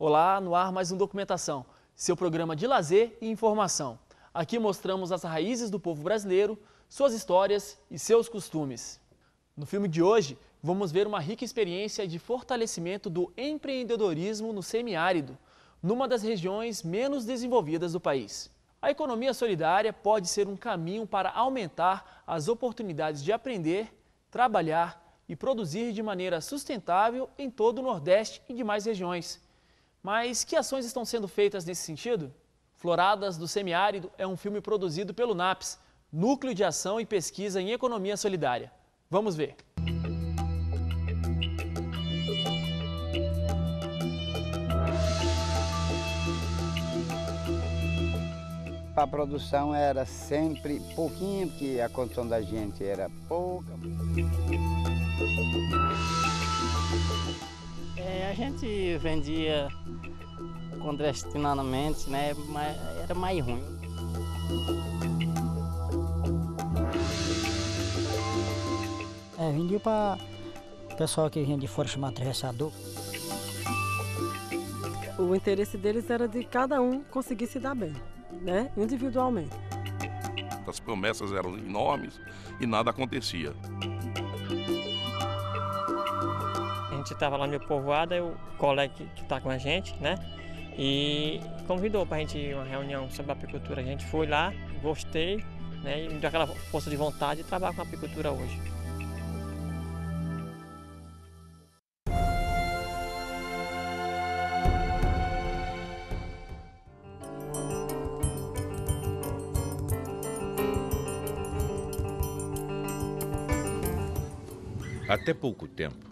Olá, no ar mais um Documentação, seu programa de lazer e informação. Aqui mostramos as raízes do povo brasileiro, suas histórias e seus costumes. No filme de hoje, vamos ver uma rica experiência de fortalecimento do empreendedorismo no semiárido, numa das regiões menos desenvolvidas do país. A economia solidária pode ser um caminho para aumentar as oportunidades de aprender, trabalhar e produzir de maneira sustentável em todo o Nordeste e demais regiões. Mas que ações estão sendo feitas nesse sentido? Floradas do Semiárido é um filme produzido pelo Napes, Núcleo de Ação e Pesquisa em Economia Solidária. Vamos ver. A produção era sempre pouquinho, porque a condição da gente era pouca. A gente vendia clandestinamente, né? Mas era mais ruim. Vendia para o pessoal que vinha de fora chamar atravessador. O interesse deles era de cada um conseguir se dar bem, né? Individualmente. As promessas eram enormes e nada acontecia. A gente estava lá no meu povoado, o colega que está com a gente, né? E convidou para a gente ir a uma reunião sobre a apicultura. A gente foi lá, gostei, né? E me deu aquela força de vontade de trabalhar com a apicultura hoje. Até pouco tempo,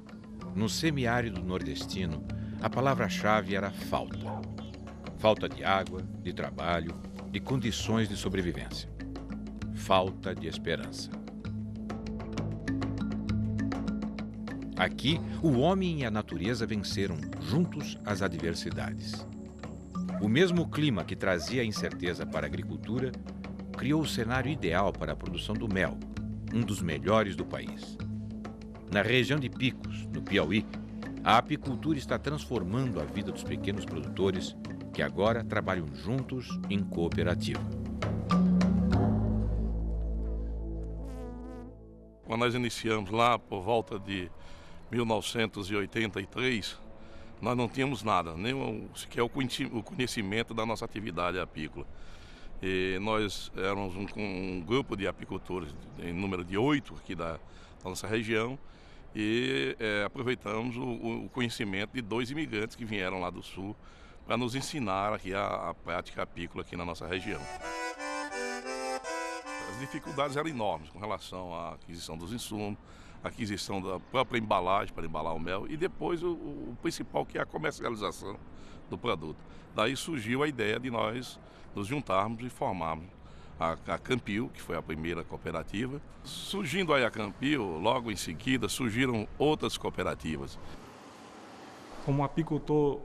no semiárido nordestino, a palavra-chave era falta. Falta de água, de trabalho, de condições de sobrevivência. Falta de esperança. Aqui, o homem e a natureza venceram juntos as adversidades. O mesmo clima que trazia a incerteza para a agricultura criou o cenário ideal para a produção do mel, um dos melhores do país. Na região de Picos, no Piauí, a apicultura está transformando a vida dos pequenos produtores que agora trabalham juntos em cooperativa. Quando nós iniciamos lá por volta de 1983, nós não tínhamos nada, nem sequer o conhecimento da nossa atividade apícola. E nós éramos um grupo de apicultores em número de 8 aqui da nossa região e aproveitamos o conhecimento de 2 imigrantes que vieram lá do sul para nos ensinar aqui a prática apícola aqui na nossa região. As dificuldades eram enormes com relação à aquisição dos insumos, aquisição da própria embalagem para embalar o mel e depois o principal, que é a comercialização do produto. Daí surgiu a ideia de nós nos juntarmos e formarmos a Campil, que foi a primeira cooperativa. Surgindo aí a Campil, logo em seguida surgiram outras cooperativas. Como apicultor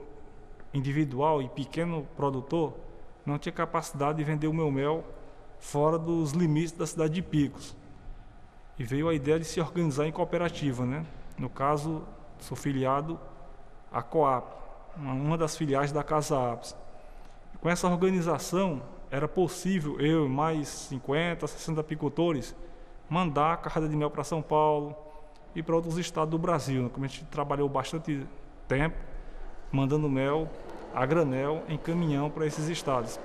individual e pequeno produtor, não tinha capacidade de vender o meu mel fora dos limites da cidade de Picos. E veio a ideia de se organizar em cooperativa, né? No caso, sou filiado à Coap, uma das filiais da Casa Apis. Com essa organização, era possível eu e mais 50, 60 apicultores mandar a carga de mel para São Paulo e para outros estados do Brasil. Como a gente trabalhou bastante tempo mandando mel a granel em caminhão para esses estados.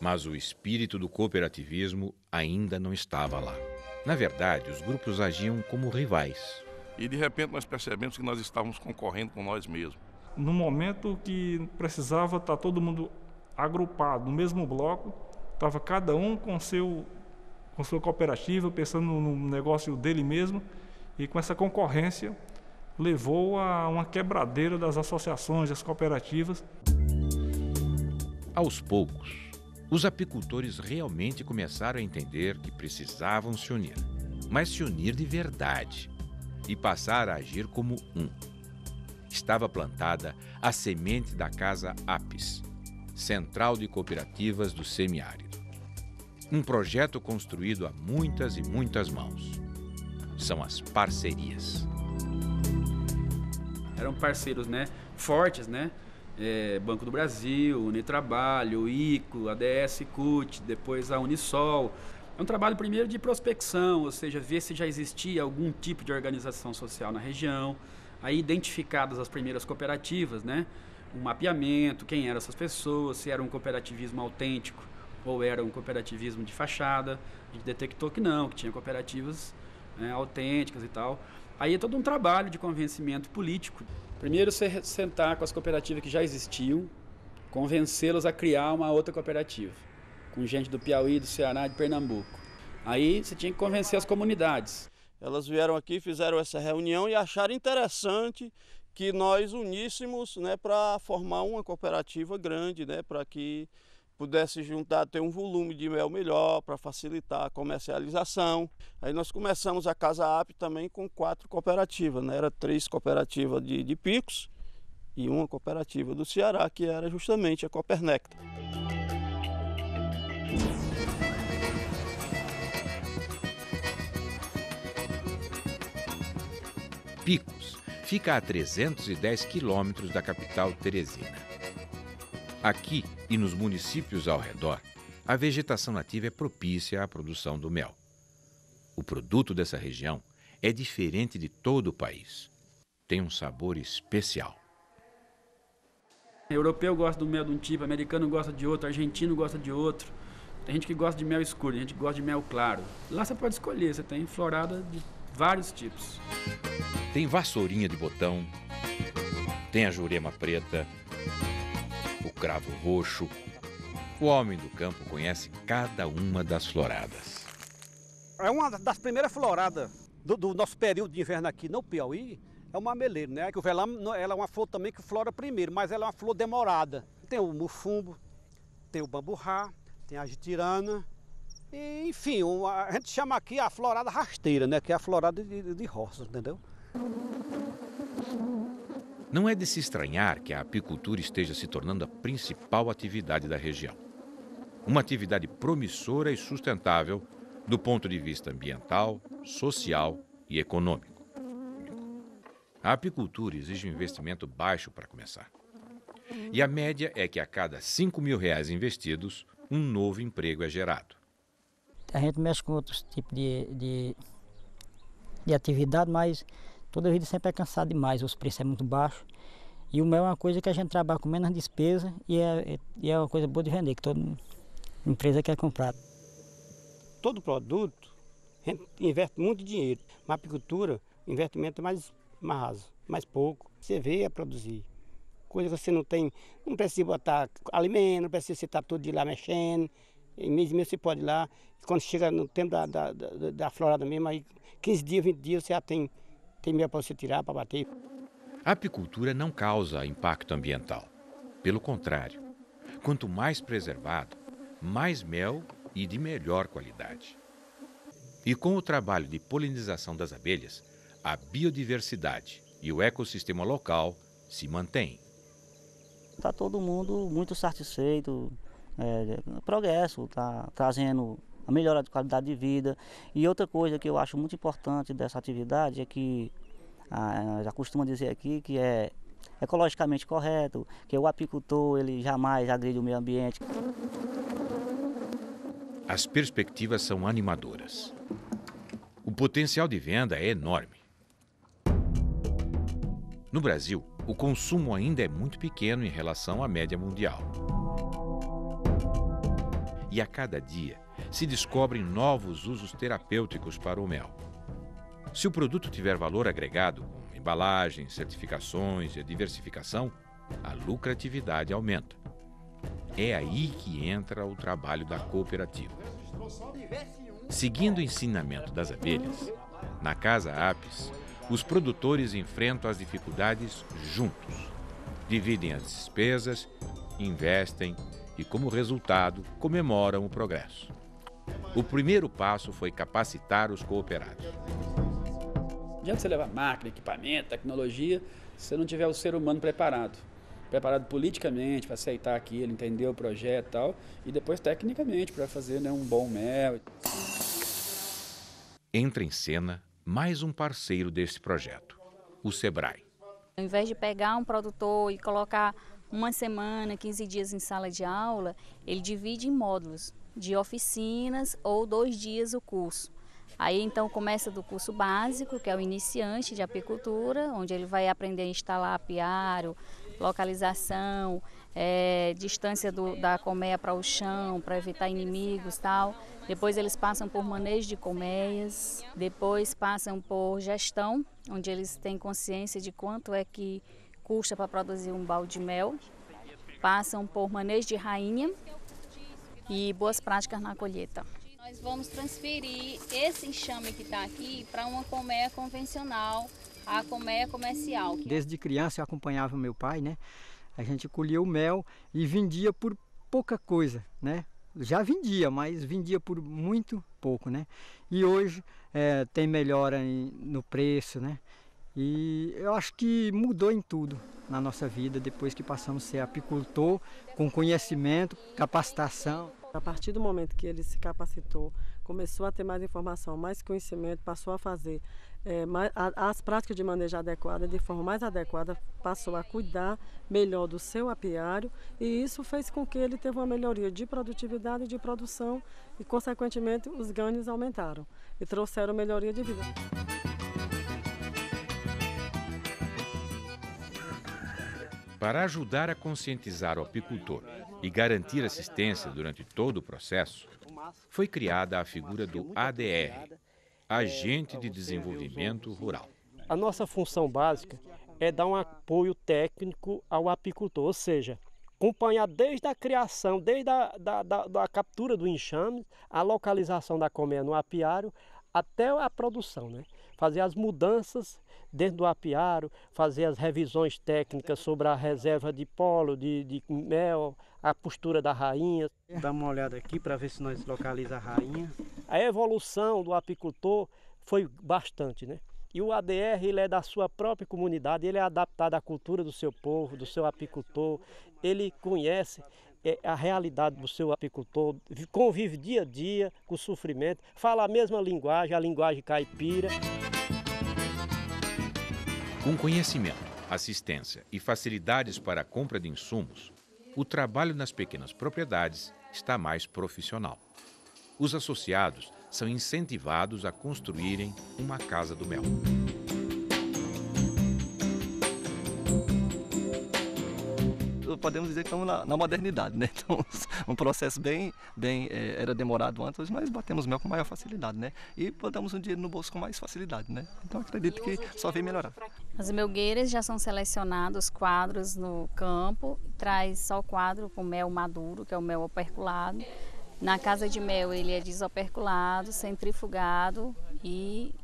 Mas o espírito do cooperativismo ainda não estava lá. Na verdade, os grupos agiam como rivais. E de repente nós percebemos que nós estávamos concorrendo com nós mesmos. No momento que precisava estar todo mundo agrupado no mesmo bloco, estava cada um com sua cooperativa, pensando no negócio dele mesmo, e com essa concorrência levou a uma quebradeira das associações, das cooperativas. Aos poucos, os apicultores realmente começaram a entender que precisavam se unir, mas se unir de verdade e passar a agir como um. Estava plantada a semente da Casa Apis, Central de Cooperativas do Semiárido. Um projeto construído a muitas e muitas mãos. São as parcerias. eram parceiros, né, fortes, né? Banco do Brasil, Unitrabalho, ICO, ADS CUT, depois a Unisol. É um trabalho primeiro de prospecção, ou seja, ver se já existia algum tipo de organização social na região, aí identificadas as primeiras cooperativas, né? Um mapeamento, quem eram essas pessoas, se era um cooperativismo autêntico ou era um cooperativismo de fachada. A gente detectou que não, que tinha cooperativas, né, autênticas e tal. Aí é todo um trabalho de convencimento político. Primeiro, você sentar com as cooperativas que já existiam, convencê-las a criar uma outra cooperativa, com gente do Piauí, do Ceará e de Pernambuco. Aí você tinha que convencer as comunidades. Elas vieram aqui, fizeram essa reunião e acharam interessante que nós uníssemos, né, para formar uma cooperativa grande, né, para que pudesse juntar, ter um volume de mel melhor, para facilitar a comercialização. Aí nós começamos a Casa Apis também com 4 cooperativas, né, era 3 cooperativas de picos e uma cooperativa do Ceará, que era justamente a Coopernecta. Picos fica a 310 quilômetros da capital Teresina. Aqui e nos municípios ao redor, a vegetação nativa é propícia à produção do mel. O produto dessa região é diferente de todo o país. Tem um sabor especial. O europeu gosta do mel de um tipo, o americano gosta de outro, o argentino gosta de outro. Tem gente que gosta de mel escuro, tem gente que gosta de mel claro. Lá você pode escolher, você tem florada de vários tipos. Tem vassourinha de botão, tem a jurema preta, o cravo roxo. O homem do campo conhece cada uma das floradas. É uma das primeiras floradas do nosso período de inverno aqui no Piauí, é o mameleiro, né? Que o velame, ela é uma flor também que flora primeiro, mas ela é uma flor demorada. Tem o mufumbo, tem o bamburrá, tem a jitirana. Enfim, a gente chama aqui a florada rasteira, né? Que é a florada de roças, entendeu? Não é de se estranhar que a apicultura esteja se tornando a principal atividade da região. Uma atividade promissora e sustentável do ponto de vista ambiental, social e econômico. A apicultura exige um investimento baixo para começar. E a média é que a cada 5 mil reais investidos, um novo emprego é gerado. A gente mexe com outros tipos de atividade, mas toda vida sempre é cansado demais, os preços são muito baixos. E o mel é uma coisa que a gente trabalha com menos despesa e é uma coisa boa de vender, que toda empresa quer comprar. Todo produto, a gente investe muito dinheiro. Na apicultura, o investimento é mais raso, mais pouco. Você vê a produzir. Coisa que você não tem, não precisa botar alimento, não precisa estar todo de lá mexendo. Em mês e mês você pode ir lá, quando chega no tempo da florada mesmo, aí 15 dias, 20 dias você já tem mel para você tirar, para bater. A apicultura não causa impacto ambiental. Pelo contrário, quanto mais preservado, mais mel e de melhor qualidade. E com o trabalho de polinização das abelhas, a biodiversidade e o ecossistema local se mantêm. Está todo mundo muito satisfeito. Progresso, está trazendo a melhora de qualidade de vida. E outra coisa que eu acho muito importante dessa atividade é que, já costumo dizer aqui, que é ecologicamente correto, que o apicultor ele jamais agride o meio ambiente. As perspectivas são animadoras. O potencial de venda é enorme. No Brasil, o consumo ainda é muito pequeno em relação à média mundial. E a cada dia se descobrem novos usos terapêuticos para o mel. Se o produto tiver valor agregado, com embalagens, certificações e a diversificação, a lucratividade aumenta. É aí que entra o trabalho da cooperativa. Seguindo o ensinamento das abelhas, na Casa Apis, os produtores enfrentam as dificuldades juntos. Dividem as despesas, investem e, como resultado, comemoram o progresso. O primeiro passo foi capacitar os cooperados. Não adianta você levar máquina, equipamento, tecnologia, se você não tiver o ser humano preparado. Preparado politicamente para aceitar aquilo, entender o projeto e tal, e depois tecnicamente para fazer, né, um bom mel. Entra em cena mais um parceiro desse projeto, o Sebrae. Ao invés de pegar um produtor e colocar uma semana, 15 dias em sala de aula, ele divide em módulos de oficinas ou 2 dias o curso. Aí então começa do curso básico, que é o iniciante de apicultura, onde ele vai aprender a instalar apiário, localização, distância da colmeia para o chão, para evitar inimigos e tal. Depois eles passam por manejo de colmeias, depois passam por gestão, onde eles têm consciência de quanto é que custa para produzir um balde de mel. Passam por manejo de rainha e boas práticas na colheita. Nós vamos transferir esse enxame que está aqui para uma colmeia convencional, a colmeia comercial. Desde criança eu acompanhava meu pai, né? A gente colhia o mel e vendia por pouca coisa, né? Já vendia, mas vendia por muito pouco, né? E hoje tem melhora no preço, né? E eu acho que mudou em tudo na nossa vida, depois que passamos a ser apicultor, com conhecimento, capacitação. A partir do momento que ele se capacitou, começou a ter mais informação, mais conhecimento, passou a fazer as práticas de manejo adequada, de forma mais adequada, passou a cuidar melhor do seu apiário, e isso fez com que ele teve uma melhoria de produtividade e de produção, e consequentemente os ganhos aumentaram e trouxeram melhoria de vida. Para ajudar a conscientizar o apicultor e garantir assistência durante todo o processo, foi criada a figura do ADR, Agente de Desenvolvimento Rural. A nossa função básica é dar um apoio técnico ao apicultor, ou seja, acompanhar desde a criação, desde a captura do enxame, a localização da colmeia no apiário, até a produção, né? Fazer as mudanças dentro do apiário, fazer as revisões técnicas sobre a reserva de pólen, de mel, a postura da rainha. Dá uma olhada aqui para ver se nós localiza a rainha. A evolução do apicultor foi bastante, né? E o ADR, ele é da sua própria comunidade, ele é adaptado à cultura do seu povo, do seu apicultor, ele conhece a realidade do seu apicultor, convive dia a dia com o sofrimento, fala a mesma linguagem, a linguagem caipira. Com conhecimento, assistência e facilidades para a compra de insumos, o trabalho nas pequenas propriedades está mais profissional. Os associados são incentivados a construírem uma casa do mel. Podemos dizer que estamos na modernidade, né? Então, um processo bem era demorado antes, hoje nós batemos mel com maior facilidade, né? E botamos um dinheiro no bolso com mais facilidade, né? Então, acredito que só vem melhorar. As melgueiras já são selecionados quadros no campo, traz só o quadro com mel maduro, que é o mel operculado. Na casa de mel ele é desoperculado, centrifugado e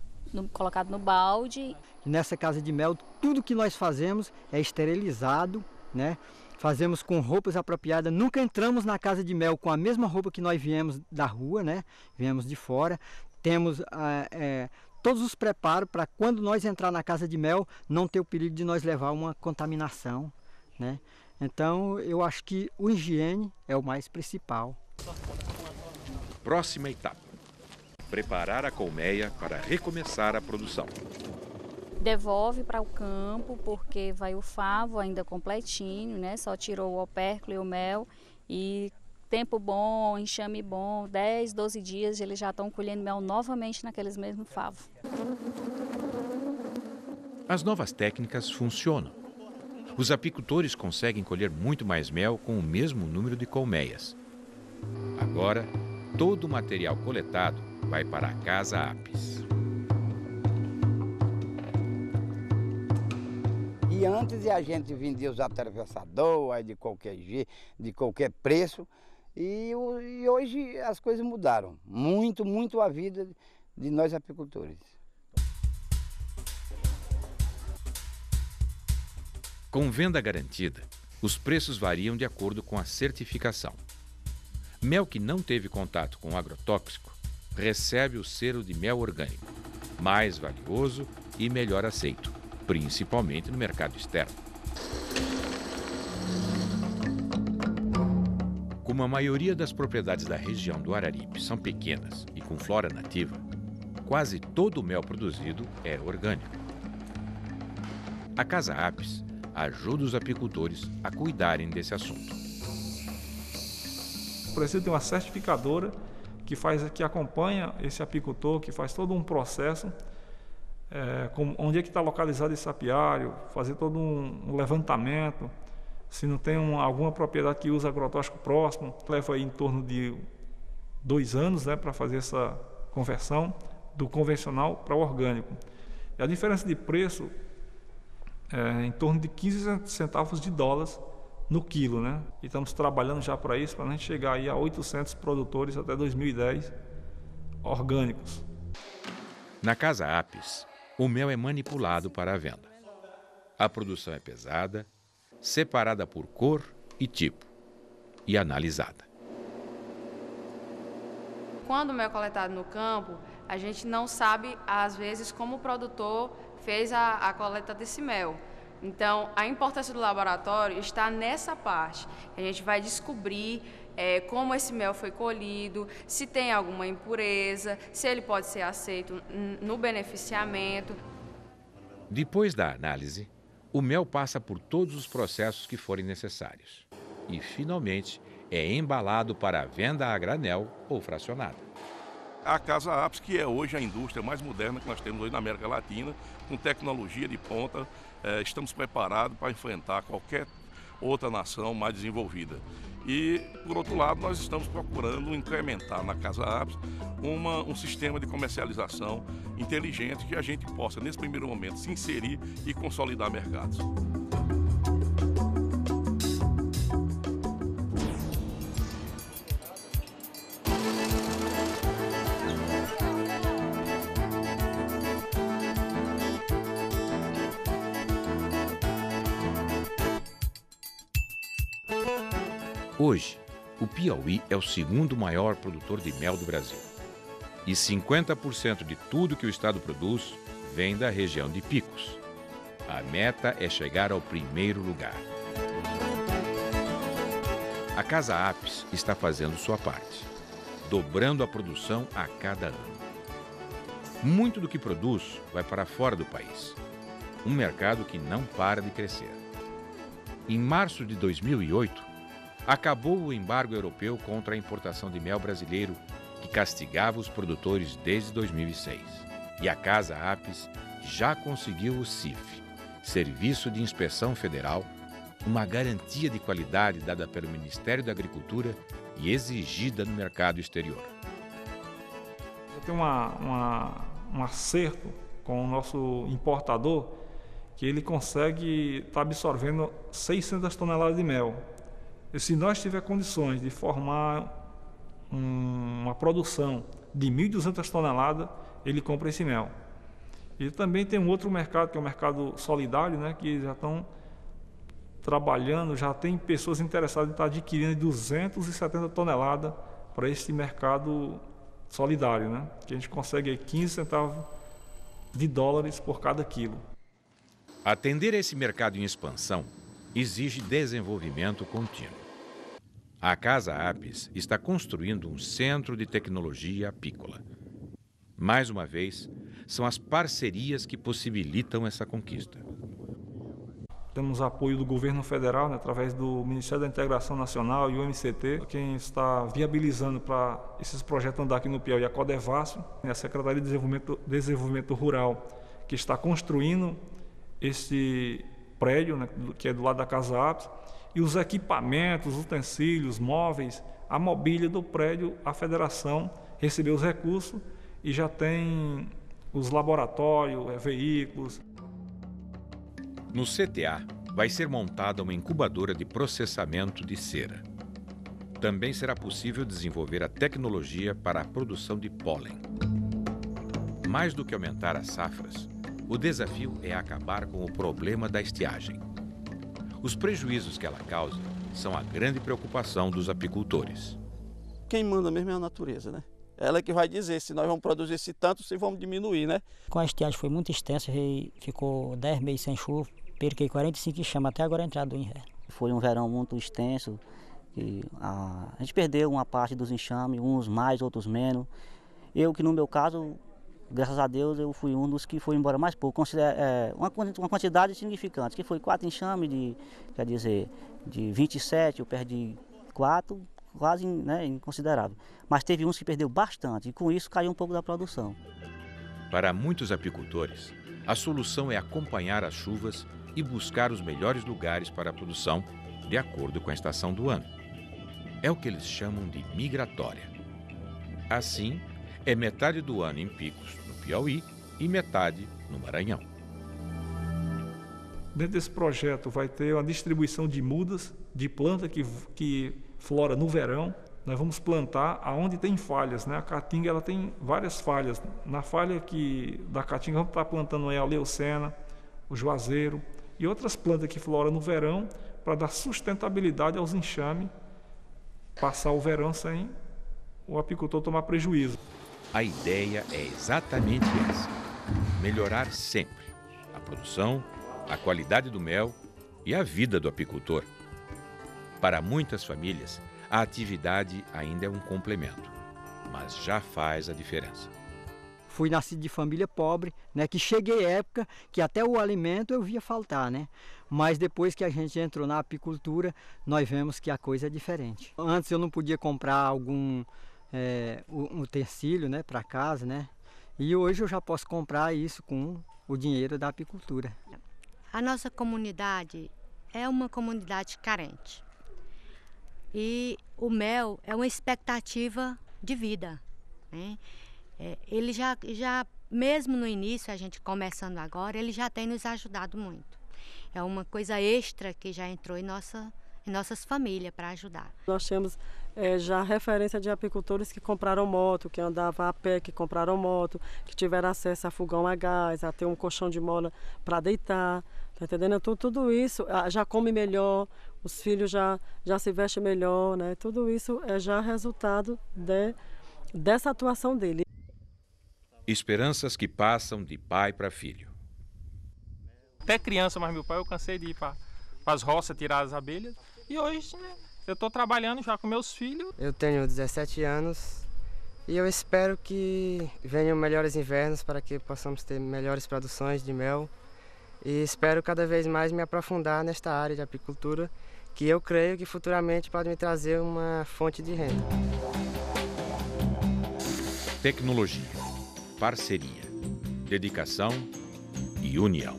colocado no balde. Nessa casa de mel, tudo que nós fazemos é esterilizado, né? Fazemos com roupas apropriadas, nunca entramos na casa de mel com a mesma roupa que nós viemos da rua, né? Viemos de fora, temos todos os preparos para quando nós entrar na casa de mel não ter o perigo de nós levar uma contaminação, né? Então eu acho que o higiene é o mais principal. Próxima etapa, preparar a colmeia para recomeçar a produção. Devolve para o campo porque vai o favo ainda completinho, né? Só tirou o opérculo e o mel, e tempo bom, enxame bom, 10, 12 dias eles já estão colhendo mel novamente naqueles mesmos favos. As novas técnicas funcionam. Os apicultores conseguem colher muito mais mel com o mesmo número de colmeias. Agora, todo o material coletado vai para a Casa Apis. E antes a gente vendia os atravessadores de qualquer preço, e hoje as coisas mudaram. Muito, muito a vida de nós apicultores. Com venda garantida, os preços variam de acordo com a certificação. Mel que não teve contato com agrotóxico recebe o selo de mel orgânico, mais valioso e melhor aceito, principalmente no mercado externo. Como a maioria das propriedades da região do Araripe são pequenas e com flora nativa, quase todo o mel produzido é orgânico. A Casa Apis ajuda os apicultores a cuidarem desse assunto. Precisa ter uma certificadora que acompanha esse apicultor, que faz todo um processo, onde é que está localizado esse apiário, fazer todo um levantamento, se não tem alguma propriedade que usa agrotóxico próximo, leva aí em torno de 2 anos, né, para fazer essa conversão do convencional para o orgânico. E a diferença de preço é em torno de 15 centavos de dólares no quilo, né? E estamos trabalhando já para isso, para a gente chegar aí a 800 produtores até 2010 orgânicos. Na Casa Apis, o mel é manipulado para a venda. A produção é pesada, separada por cor e tipo e analisada. Quando o mel é coletado no campo, a gente não sabe, às vezes, como o produtor fez a coleta desse mel. Então, a importância do laboratório está nessa parte. A gente vai descobrir como esse mel foi colhido, se tem alguma impureza, se ele pode ser aceito no beneficiamento. Depois da análise, o mel passa por todos os processos que forem necessários e, finalmente, é embalado para a venda a granel ou fracionada. A Casa Apis, que é hoje a indústria mais moderna que nós temos hoje na América Latina, com tecnologia de ponta, estamos preparados para enfrentar qualquer outra nação mais desenvolvida. E, por outro lado, nós estamos procurando incrementar na Casa Apis um sistema de comercialização inteligente que a gente possa, nesse primeiro momento, se inserir e consolidar mercados. Hoje, o Piauí é o segundo maior produtor de mel do Brasil. E 50% de tudo que o estado produz vem da região de Picos. A meta é chegar ao primeiro lugar. A Casa Apis está fazendo sua parte, dobrando a produção a cada ano. Muito do que produz vai para fora do país. Um mercado que não para de crescer. Em março de 2008, acabou o embargo europeu contra a importação de mel brasileiro, que castigava os produtores desde 2006. E a Casa Apis já conseguiu o SIF, Serviço de Inspeção Federal, uma garantia de qualidade dada pelo Ministério da Agricultura e exigida no mercado exterior. Tem um acerto com o nosso importador, que ele consegue estar absorvendo 600 toneladas de mel. E se nós tiver condições de formar uma produção de 1.200 toneladas, ele compra esse mel. E também tem um outro mercado, que é o mercado solidário, né, que já estão trabalhando, já tem pessoas interessadas em estar adquirindo 270 toneladas para esse mercado solidário, né, que a gente consegue 15 centavos de dólares por cada quilo. Atender a esse mercado em expansão exige desenvolvimento contínuo. A Casa Apis está construindo um centro de tecnologia apícola. Mais uma vez, são as parcerias que possibilitam essa conquista. Temos apoio do governo federal, né, através do Ministério da Integração Nacional e o MCT, quem está viabilizando para esses projetos andar aqui no Piauí, a Codevasso, a Secretaria de Desenvolvimento Rural, que está construindo esse prédio, né, que é do lado da Casa Apis, e os equipamentos, utensílios, móveis, a mobília do prédio, a federação recebeu os recursos e já tem os laboratórios, veículos. No CTA vai ser montada uma incubadora de processamento de cera. Também será possível desenvolver a tecnologia para a produção de pólen. Mais do que aumentar as safras, o desafio é acabar com o problema da estiagem. Os prejuízos que ela causa são a grande preocupação dos apicultores. Quem manda mesmo é a natureza, né? Ela é que vai dizer se nós vamos produzir esse tanto, se vamos diminuir, né? Com a estiagem foi muito extensa, ficou 10 meses sem chuva, perquei 45 chamas até agora a entrada do inverno. Foi um verão muito extenso, e a gente perdeu uma parte dos enxames, uns mais, outros menos. Eu que no meu caso graças a Deus, eu fui um dos que foi embora mais pouco, uma quantidade significante, que foi 4 enxames de, quer dizer, de 27, eu perdi 4, quase, né, inconsiderável. Mas teve uns que perdeu bastante e com isso caiu um pouco da produção. Para muitos apicultores, a solução é acompanhar as chuvas e buscar os melhores lugares para a produção, de acordo com a estação do ano. É o que eles chamam de migratória. Assim, é metade do ano em Picos, no Piauí, e metade no Maranhão. Dentro desse projeto vai ter uma distribuição de mudas, de planta que flora no verão. Nós vamos plantar aonde tem falhas, né? A caatinga ela tem várias falhas. Na falha da caatinga vamos estar plantando aí a leucena, o juazeiro e outras plantas que floram no verão para dar sustentabilidade aos enxames, passar o verão sem o apicultor tomar prejuízo. A ideia é exatamente essa, melhorar sempre a produção, a qualidade do mel e a vida do apicultor. Para muitas famílias, a atividade ainda é um complemento, mas já faz a diferença. Fui nascido de família pobre, né, que cheguei à época que até o alimento eu via faltar, né? Mas depois que a gente entrou na apicultura, nós vemos que a coisa é diferente. Antes eu não podia comprar algum utensílio, né, para casa, né? E hoje eu já posso comprar isso com o dinheiro da apicultura. A nossa comunidade é uma comunidade carente. E o mel é uma expectativa de vida, né? Ele já, mesmo no início, a gente começando agora, ele já tem nos ajudado muito. É uma coisa extra que já entrou em nossas famílias para ajudar. Nós temos já referência de apicultores que compraram moto, que andavam a pé, que compraram moto, que tiveram acesso a fogão a gás, a ter um colchão de mola para deitar. Tá entendendo? Tudo isso já come melhor, os filhos já se vestem melhor, né? Tudo isso é já resultado dessa atuação dele. Esperanças que passam de pai para filho. Até criança, mas meu pai, eu cansei de ir para as roças tirar as abelhas. E hoje, né, eu estou trabalhando já com meus filhos. Eu tenho 17 anos e eu espero que venham melhores invernos para que possamos ter melhores produções de mel. E espero cada vez mais me aprofundar nesta área de apicultura, que eu creio que futuramente pode me trazer uma fonte de renda. Tecnologia, parceria, dedicação e união.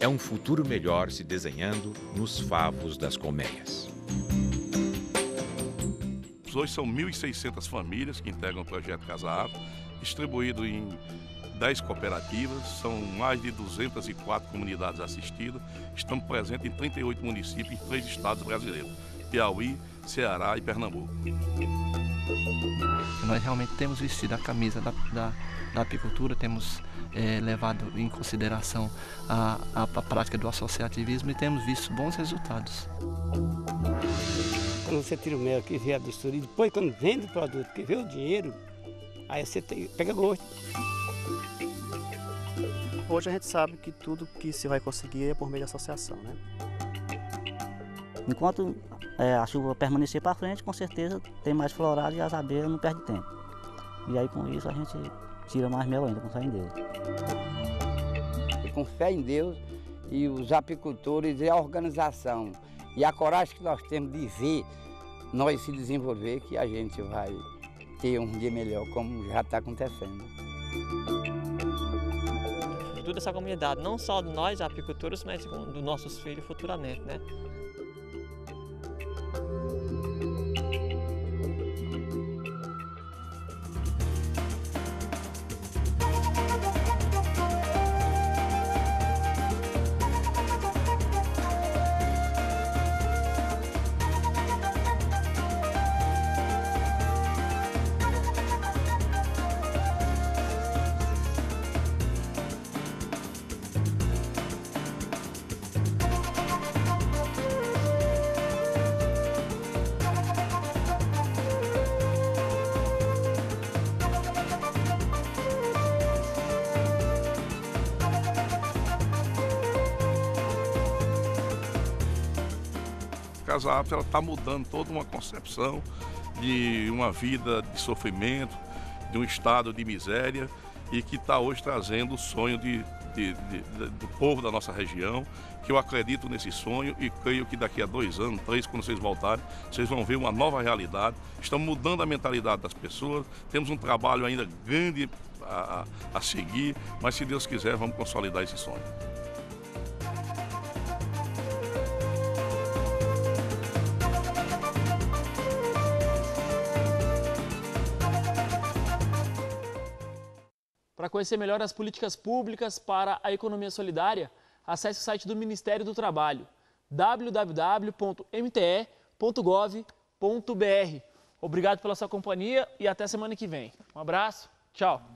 É um futuro melhor se desenhando nos favos das colmeias. Hoje são 1.600 famílias que integram o projeto Casa Apis, distribuído em 10 cooperativas, são mais de 204 comunidades assistidas, estamos presentes em 38 municípios e 3 estados brasileiros, Piauí, Ceará e Pernambuco. Nós realmente temos vestido a camisa da apicultura, temos levado em consideração a prática do associativismo e temos visto bons resultados. Quando você tira o mel que vem a bisturi, depois quando vende o produto, que vê o dinheiro, aí você pega gosto. Hoje a gente sabe que tudo que se vai conseguir é por meio de associação, né? Enquanto a chuva permanecer para frente, com certeza tem mais florada e as abelhas não perdem tempo. E aí com isso a gente tira mais mel ainda, com fé em Deus. Com fé em Deus e os apicultores e a organização e a coragem que nós temos de ver nós se desenvolver, que a gente vai ter um dia melhor, como já está acontecendo. Toda essa comunidade, não só de nós apicultores, mas dos nossos filhos futuramente, né? A Casa Apis está mudando toda uma concepção de uma vida de sofrimento, de um estado de miséria e que está hoje trazendo o sonho do povo da nossa região, que eu acredito nesse sonho e creio que daqui a 2 anos, 3, quando vocês voltarem, vocês vão ver uma nova realidade. Estamos mudando a mentalidade das pessoas, temos um trabalho ainda grande a seguir, mas se Deus quiser, vamos consolidar esse sonho. Para conhecer melhor as políticas públicas para a economia solidária, acesse o site do Ministério do Trabalho, www.mte.gov.br. Obrigado pela sua companhia e até semana que vem. Um abraço, tchau!